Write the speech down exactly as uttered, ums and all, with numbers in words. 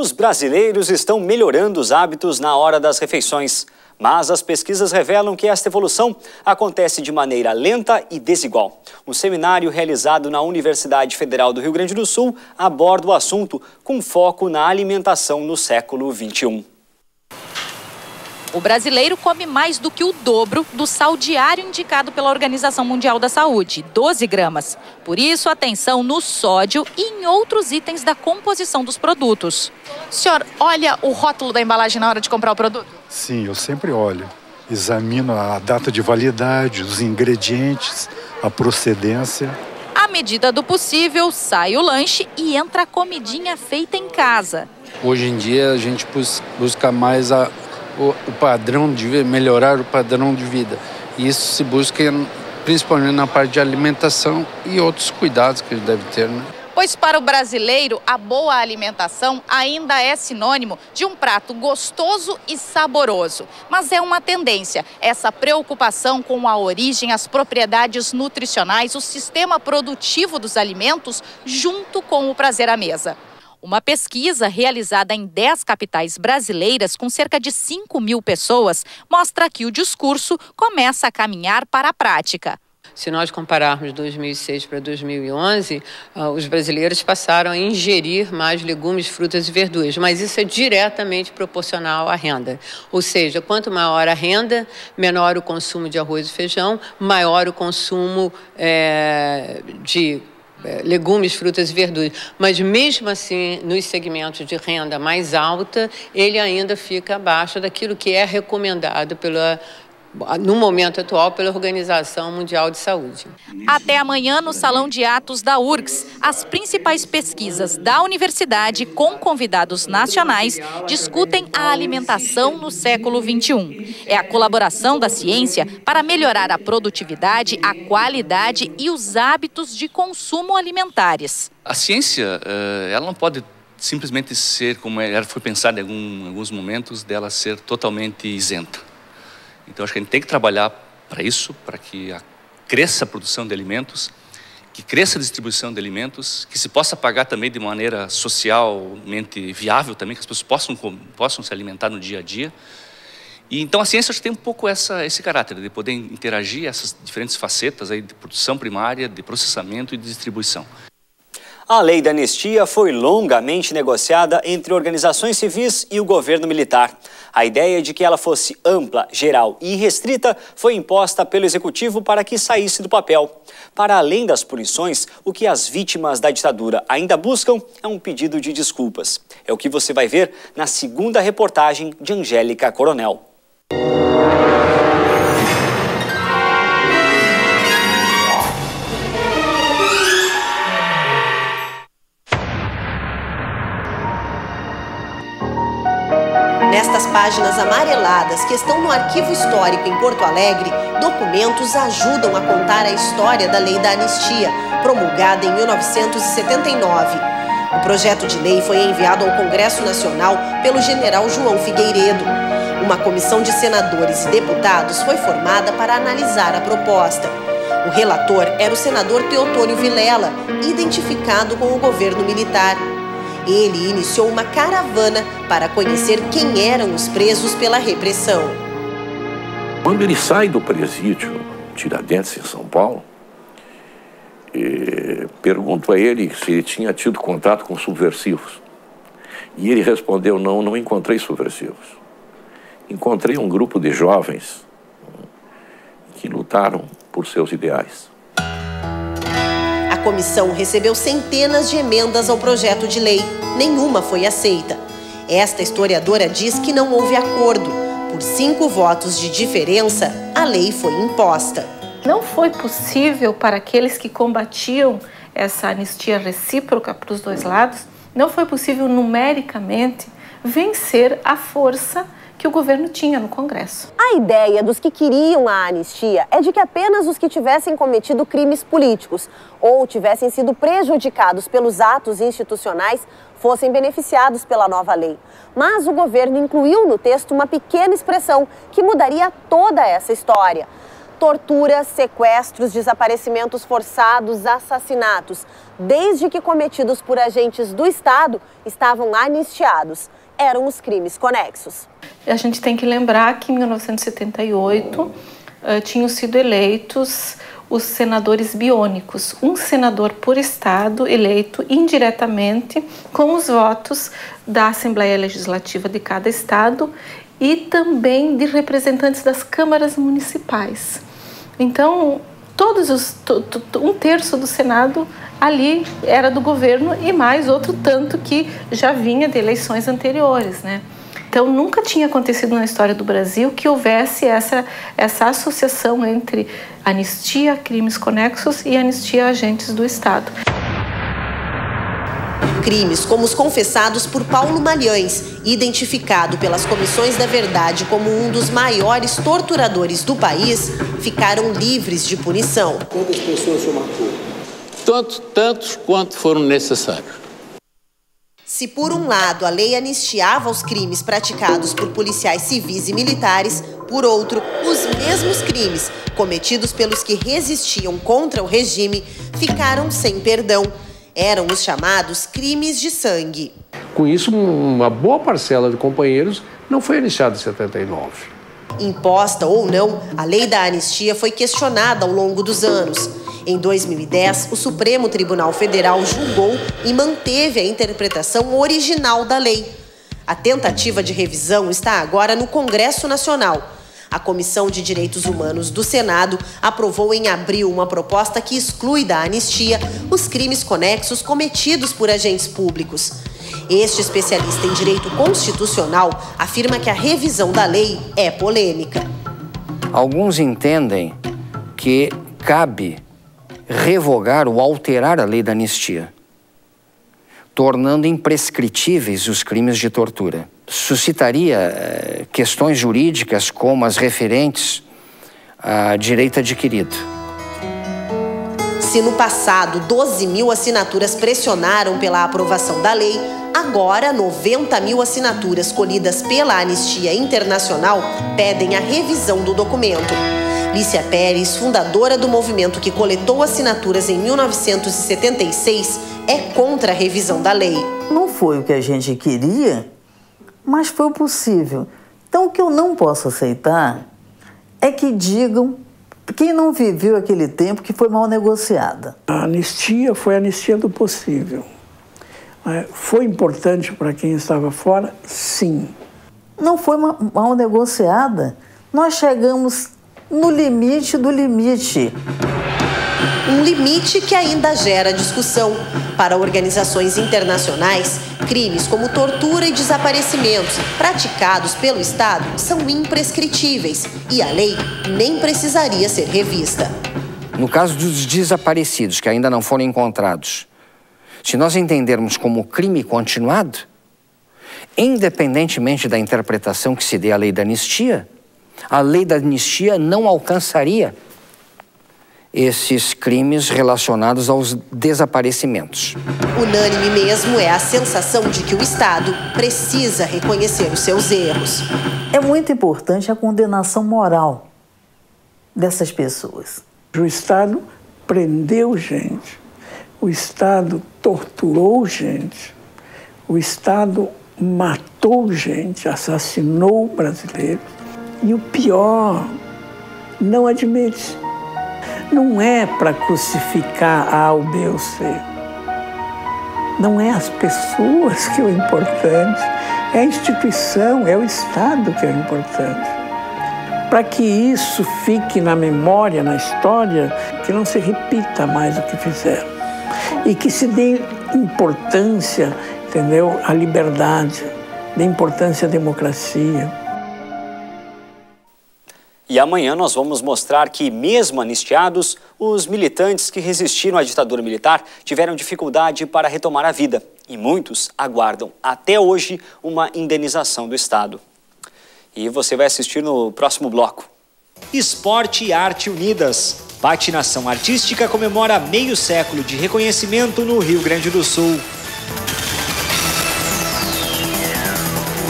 Os brasileiros estão melhorando os hábitos na hora das refeições, mas as pesquisas revelam que esta evolução acontece de maneira lenta e desigual. Um seminário realizado na Universidade Federal do Rio Grande do Sul aborda o assunto com foco na alimentação no século vinte e um. O brasileiro come mais do que o dobro do sal diário indicado pela Organização Mundial da Saúde, doze gramas. Por isso, atenção no sódio e em outros itens da composição dos produtos. O senhor olha o rótulo da embalagem na hora de comprar o produto? Sim, eu sempre olho. Examino a data de validade, os ingredientes, a procedência. À medida do possível, sai o lanche e entra a comidinha feita em casa. Hoje em dia, a gente busca mais a... O, o padrão de vida, melhorar o padrão de vida. E isso se busca principalmente na parte de alimentação e outros cuidados que ele deve ter, né? Pois para o brasileiro, a boa alimentação ainda é sinônimo de um prato gostoso e saboroso. Mas é uma tendência, essa preocupação com a origem, as propriedades nutricionais, o sistema produtivo dos alimentos, junto com o prazer à mesa. Uma pesquisa realizada em dez capitais brasileiras, com cerca de cinco mil pessoas, mostra que o discurso começa a caminhar para a prática. Se nós compararmos dois mil e seis para dois mil e onze, os brasileiros passaram a ingerir mais legumes, frutas e verduras, mas isso é diretamente proporcional à renda. Ou seja, quanto maior a renda, menor o consumo de arroz e feijão, maior o consumo é, de... legumes, frutas e verduras, mas mesmo assim, nos segmentos de renda mais alta, ele ainda fica abaixo daquilo que é recomendado pela, no momento atual pela Organização Mundial de Saúde. Até amanhã, no Salão de Atos da U F R G S, as principais pesquisas da universidade, com convidados nacionais, discutem a alimentação no século vinte e um. É a colaboração da ciência para melhorar a produtividade, a qualidade e os hábitos de consumo alimentares. A ciência, ela não pode simplesmente ser, como ela foi pensada em alguns momentos, dela ser totalmente isenta. Então, acho que a gente tem que trabalhar para isso, para que cresça a produção de alimentos, que cresça a distribuição de alimentos, que se possa pagar também de maneira socialmente viável também, que as pessoas possam, possam se alimentar no dia a dia. E, então, a ciência acho que tem um pouco essa, esse caráter de poder interagir essas diferentes facetas aí de produção primária, de processamento e de distribuição. A lei da anistia foi longamente negociada entre organizações civis e o governo militar. A ideia de que ela fosse ampla, geral e irrestrita foi imposta pelo executivo para que saísse do papel. Para além das punições, o que as vítimas da ditadura ainda buscam é um pedido de desculpas. É o que você vai ver na segunda reportagem de Angélica Coronel. Nestas páginas amareladas que estão no Arquivo Histórico em Porto Alegre, documentos ajudam a contar a história da Lei da Anistia, promulgada em mil novecentos e setenta e nove. O projeto de lei foi enviado ao Congresso Nacional pelo general João Figueiredo. Uma comissão de senadores e deputados foi formada para analisar a proposta. O relator era o senador Teotônio Vilela, identificado com o governo militar. Ele iniciou uma caravana para conhecer quem eram os presos pela repressão. Quando ele sai do presídio Tiradentes, em São Paulo, perguntou a ele se ele tinha tido contato com subversivos. E ele respondeu, não, não encontrei subversivos. Encontrei um grupo de jovens que lutaram por seus ideais. A comissão recebeu centenas de emendas ao projeto de lei. Nenhuma foi aceita. Esta historiadora diz que não houve acordo. Por cinco votos de diferença, a lei foi imposta. Não foi possível para aqueles que combatiam essa anistia recíproca para os dois lados, não foi possível numericamente vencer a força que o governo tinha no Congresso. A ideia dos que queriam a anistia é de que apenas os que tivessem cometido crimes políticos ou tivessem sido prejudicados pelos atos institucionais fossem beneficiados pela nova lei. Mas o governo incluiu no texto uma pequena expressão que mudaria toda essa história. torturas, sequestros, desaparecimentos forçados, assassinatos, desde que cometidos por agentes do Estado, estavam anistiados. Eram os crimes conexos. A gente tem que lembrar que em mil novecentos e setenta e oito eh, tinham sido eleitos os senadores biônicos, um senador por estado eleito indiretamente com os votos da Assembleia Legislativa de cada estado e também de representantes das câmaras municipais. Então, todos os, um terço do Senado ali era do governo e mais outro tanto que já vinha de eleições anteriores, né? Então, nunca tinha acontecido na história do Brasil que houvesse essa, essa associação entre anistia a crimes conexos e anistia a agentes do Estado. Crimes como os confessados por Paulo Malhães, identificado pelas comissões da verdade como um dos maiores torturadores do país, ficaram livres de punição. Quantas pessoas o senhor matou? Tanto, tantos quanto foram necessários. Se por um lado a lei anistiava os crimes praticados por policiais civis e militares, por outro, os mesmos crimes cometidos pelos que resistiam contra o regime ficaram sem perdão. Eram os chamados crimes de sangue. Com isso, uma boa parcela de companheiros não foi anistiada em setenta e nove. Imposta ou não, a lei da anistia foi questionada ao longo dos anos. Em dois mil e dez, o Supremo Tribunal Federal julgou e manteve a interpretação original da lei. A tentativa de revisão está agora no Congresso Nacional. A Comissão de Direitos Humanos do Senado aprovou em abril uma proposta que exclui da anistia os crimes conexos cometidos por agentes públicos. Este especialista em direito constitucional afirma que a revisão da lei é polêmica. Alguns entendem que cabe revogar ou alterar a lei da anistia, tornando imprescritíveis os crimes de tortura. Suscitaria questões jurídicas como as referentes a direito adquirido. Se no passado doze mil assinaturas pressionaram pela aprovação da lei, agora noventa mil assinaturas colhidas pela Anistia Internacional pedem a revisão do documento. Lícia Pérez, fundadora do movimento que coletou assinaturas em mil novecentos e setenta e seis, é contra a revisão da lei. Não foi o que a gente queria, mas foi o possível. Então, o que eu não posso aceitar é que digam quem não viveu aquele tempo que foi mal negociada. A anistia foi a anistia do possível. Foi importante para quem estava fora? Sim. Não foi mal negociada. Nós chegamos no limite do limite. Um limite que ainda gera discussão. Para organizações internacionais, crimes como tortura e desaparecimentos praticados pelo Estado são imprescritíveis e a lei nem precisaria ser revista. No caso dos desaparecidos, que ainda não foram encontrados, se nós entendermos como crime continuado, independentemente da interpretação que se dê à lei da anistia, a lei da anistia não alcançaria esses crimes relacionados aos desaparecimentos. Unânime mesmo é a sensação de que o Estado precisa reconhecer os seus erros. É muito importante a condenação moral dessas pessoas. O Estado prendeu gente, o Estado torturou gente, o Estado matou gente, assassinou brasileiros. E o pior, não admite. Não é para crucificar A, o B ou C. Não é as pessoas que é o importante, é a instituição, é o Estado que é o importante. Para que isso fique na memória, na história, que não se repita mais o que fizeram. E que se dê importância, entendeu, à liberdade, dê importância à democracia. E amanhã nós vamos mostrar que, mesmo anistiados, os militantes que resistiram à ditadura militar tiveram dificuldade para retomar a vida. E muitos aguardam, até hoje, uma indenização do Estado. E você vai assistir no próximo bloco. Esporte e Arte Unidas. Patinação artística comemora meio século de reconhecimento no Rio Grande do Sul.